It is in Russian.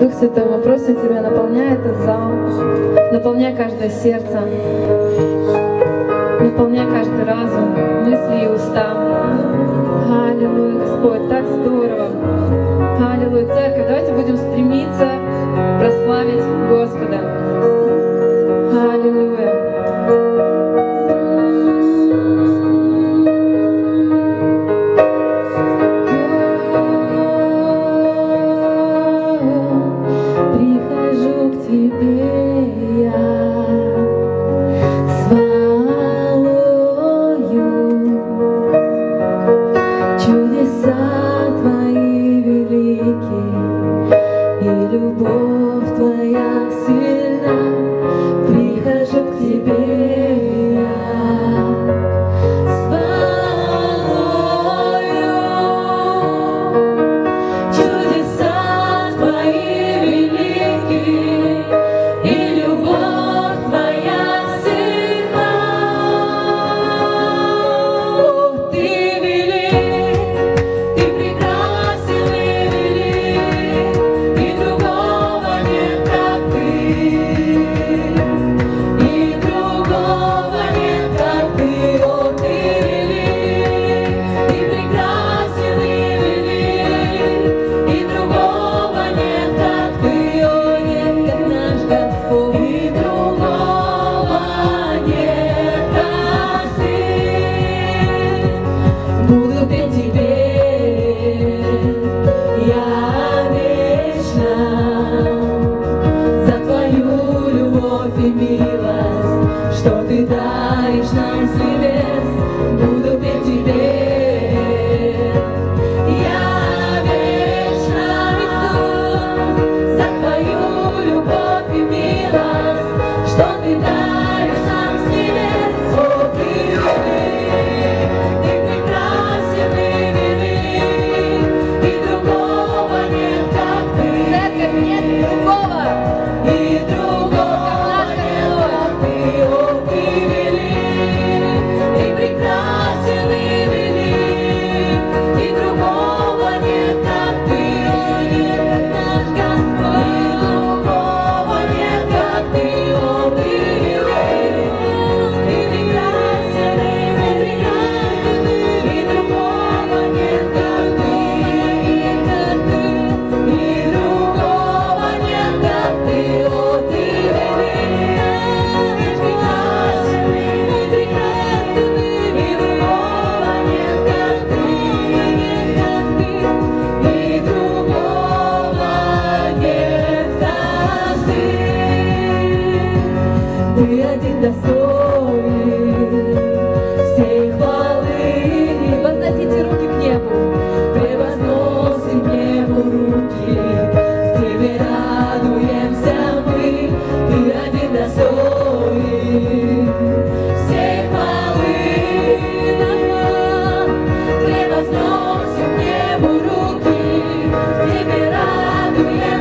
Дух Святой, мы просим Тебя, наполняй этот зал, наполняй каждое сердце, наполняй каждый разум, мысли и уста. Аллилуйя, Господь, так здорово. Аллилуйя, Церковь, давайте будем стремиться прославить Господа. Аллилуйя. We're